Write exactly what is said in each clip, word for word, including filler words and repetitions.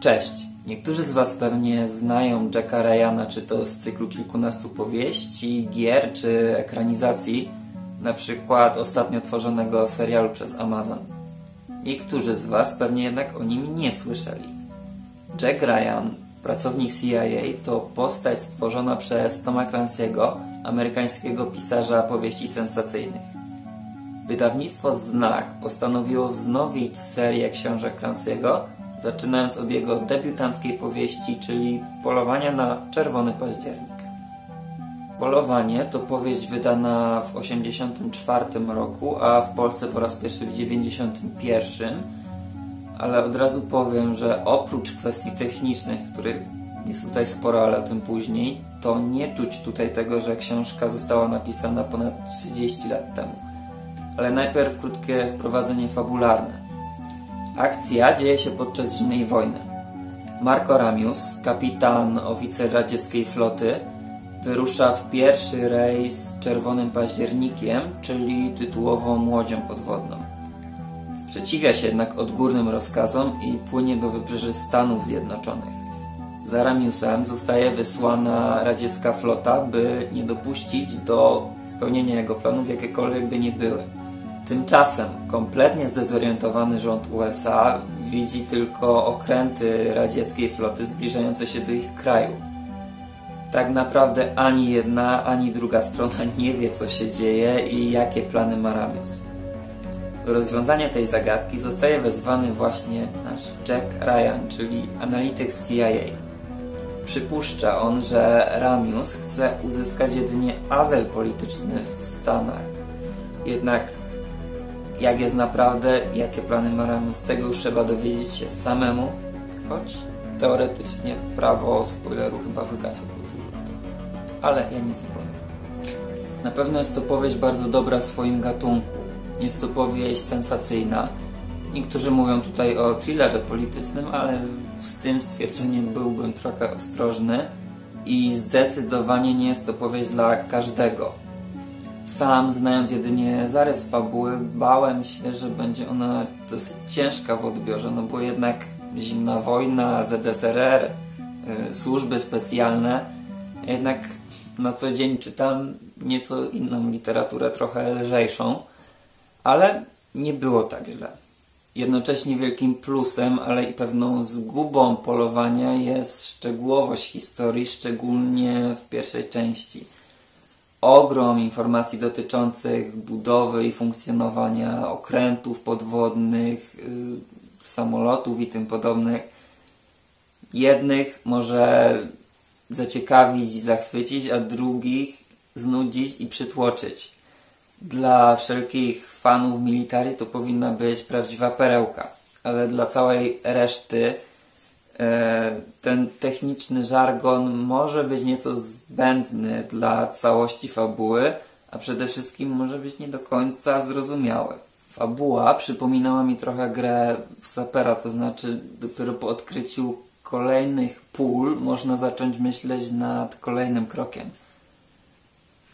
Cześć! Niektórzy z Was pewnie znają Jacka Ryana, czy to z cyklu kilkunastu powieści, gier, czy ekranizacji, na przykład ostatnio tworzonego serialu przez Amazon. Niektórzy z Was pewnie jednak o nim nie słyszeli. Jack Ryan, pracownik C I A, to postać stworzona przez Toma Clancy'ego, amerykańskiego pisarza powieści sensacyjnych. Wydawnictwo Znak postanowiło wznowić serię książek Clancy'ego, zaczynając od jego debiutanckiej powieści, czyli Polowania na czerwony październik. Polowanie to powieść wydana w tysiąc dziewięćset osiemdziesiątym czwartym roku, a w Polsce po raz pierwszy w dziewięćdziesiątym pierwszym, ale od razu powiem, że oprócz kwestii technicznych, których jest tutaj sporo, ale o tym później, to nie czuć tutaj tego, że książka została napisana ponad trzydzieści lat temu. Ale najpierw krótkie wprowadzenie fabularne. Akcja dzieje się podczas zimnej wojny. Marco Ramius, kapitan, oficer radzieckiej floty, wyrusza w pierwszy rejs z Czerwonym Październikiem, czyli tytułową łodzią podwodną. Sprzeciwia się jednak odgórnym rozkazom i płynie do wybrzeży Stanów Zjednoczonych. Za Ramiusem zostaje wysłana radziecka flota, by nie dopuścić do spełnienia jego planów, jakiekolwiek by nie były. Tymczasem kompletnie zdezorientowany rząd U S A widzi tylko okręty radzieckiej floty zbliżające się do ich kraju. Tak naprawdę ani jedna, ani druga strona nie wie, co się dzieje i jakie plany ma Ramius. Do rozwiązania tej zagadki zostaje wezwany właśnie nasz Jack Ryan, czyli analityk C I A. Przypuszcza on, że Ramius chce uzyskać jedynie azyl polityczny w Stanach. Jednak jak jest naprawdę, jakie plany ma Ramius, tego już trzeba dowiedzieć się samemu, choć teoretycznie prawo spoileru chyba wygasło. Ale ja nic nie powiem. Na pewno jest to powieść bardzo dobra w swoim gatunku. Jest to powieść sensacyjna. Niektórzy mówią tutaj o thrillerze politycznym, ale z tym stwierdzeniem byłbym trochę ostrożny i zdecydowanie nie jest to powieść dla każdego. Sam, znając jedynie zarys fabuły, bałem się, że będzie ona dosyć ciężka w odbiorze, no bo jednak zimna wojna, Z S R R, yy, służby specjalne, jednak na co dzień czytam nieco inną literaturę, trochę lżejszą, ale nie było tak źle. Jednocześnie wielkim plusem, ale i pewną zgubą polowania jest szczegółowość historii, szczególnie w pierwszej części. Ogrom informacji dotyczących budowy i funkcjonowania okrętów podwodnych, yy, samolotów i tym podobnych. Jednych może zaciekawić i zachwycić, a drugich znudzić i przytłoczyć. Dla wszelkich fanów militarii to powinna być prawdziwa perełka, ale dla całej reszty ten techniczny żargon może być nieco zbędny dla całości fabuły, a przede wszystkim może być nie do końca zrozumiały. Fabuła przypominała mi trochę grę w sapera, to znaczy dopiero po odkryciu kolejnych pól można zacząć myśleć nad kolejnym krokiem.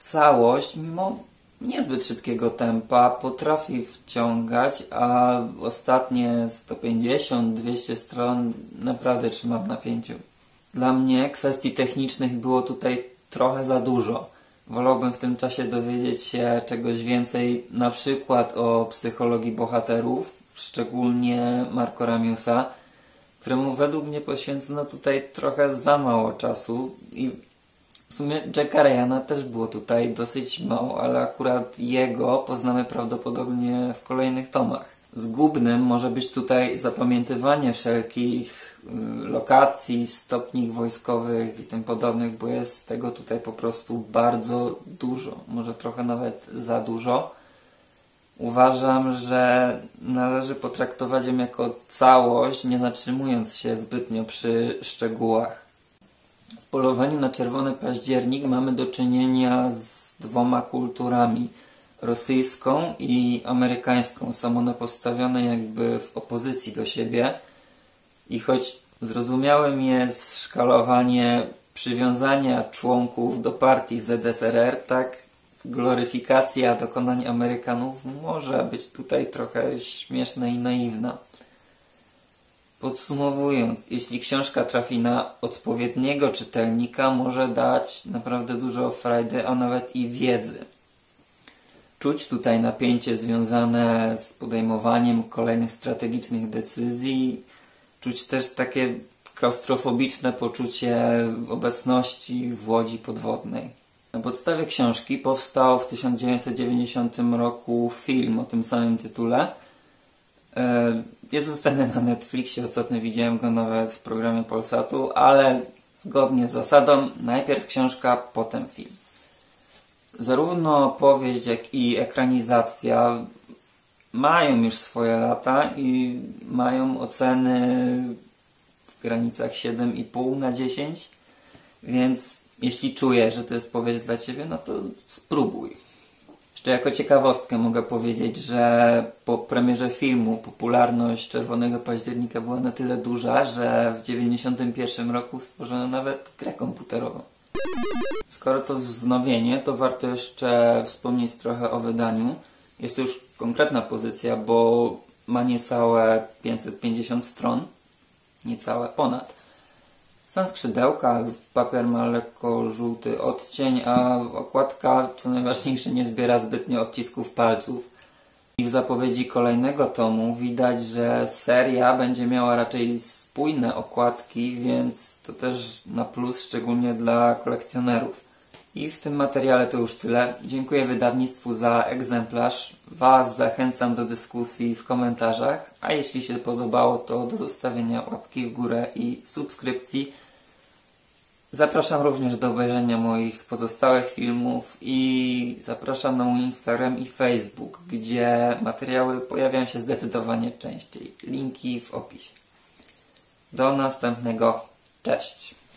Całość, mimo niezbyt szybkiego tempa, potrafi wciągać, a ostatnie sto pięćdziesiąt do dwieście stron naprawdę trzyma w napięciu. Dla mnie kwestii technicznych było tutaj trochę za dużo. Wolałbym w tym czasie dowiedzieć się czegoś więcej, na przykład o psychologii bohaterów, szczególnie Marco Ramiusa, któremu według mnie poświęcono tutaj trochę za mało czasu i w sumie Jacka Ryana też było tutaj dosyć mało, ale akurat jego poznamy prawdopodobnie w kolejnych tomach. Zgubnym może być tutaj zapamiętywanie wszelkich lokacji, stopni wojskowych i tym podobnych, bo jest tego tutaj po prostu bardzo dużo, może trochę nawet za dużo. Uważam, że należy potraktować ją jako całość, nie zatrzymując się zbytnio przy szczegółach. W Polowaniu na czerwony październik mamy do czynienia z dwoma kulturami, rosyjską i amerykańską. Są one postawione jakby w opozycji do siebie i choć zrozumiałym jest szkalowanie przywiązania członków do partii w Z S R R, tak gloryfikacja dokonań Amerykanów może być tutaj trochę śmieszna i naiwna. Podsumowując, jeśli książka trafi na odpowiedniego czytelnika, może dać naprawdę dużo frajdy, a nawet i wiedzy. Czuć tutaj napięcie związane z podejmowaniem kolejnych strategicznych decyzji. Czuć też takie klaustrofobiczne poczucie obecności w łodzi podwodnej. Na podstawie książki powstał w tysiąc dziewięćset dziewięćdziesiątym roku film o tym samym tytule. Jest dostępny na Netflixie, ostatnio widziałem go nawet w programie Polsatu, ale zgodnie z zasadą najpierw książka, potem film. Zarówno opowieść, jak i ekranizacja mają już swoje lata i mają oceny w granicach siedem i pół na dziesięć, więc jeśli czujesz, że to jest powieść dla Ciebie, no to spróbuj. Jeszcze jako ciekawostkę mogę powiedzieć, że po premierze filmu popularność Czerwonego Października była na tyle duża, że w dziewięćdziesiątym pierwszym roku stworzono nawet grę komputerową. Skoro to wznowienie, to warto jeszcze wspomnieć trochę o wydaniu. Jest to już konkretna pozycja, bo ma niecałe pięćset pięćdziesiąt stron. Niecałe ponad. Są skrzydełka, papier ma lekko żółty odcień, a okładka, co najważniejsze, nie zbiera zbytnio odcisków palców. I w zapowiedzi kolejnego tomu widać, że seria będzie miała raczej spójne okładki, więc to też na plus, szczególnie dla kolekcjonerów. I w tym materiale to już tyle. Dziękuję wydawnictwu za egzemplarz. Was zachęcam do dyskusji w komentarzach, a jeśli się podobało, to do zostawienia łapki w górę i subskrypcji. Zapraszam również do obejrzenia moich pozostałych filmów i zapraszam na mój Instagram i Facebook, gdzie materiały pojawiają się zdecydowanie częściej. Linki w opisie. Do następnego. Cześć!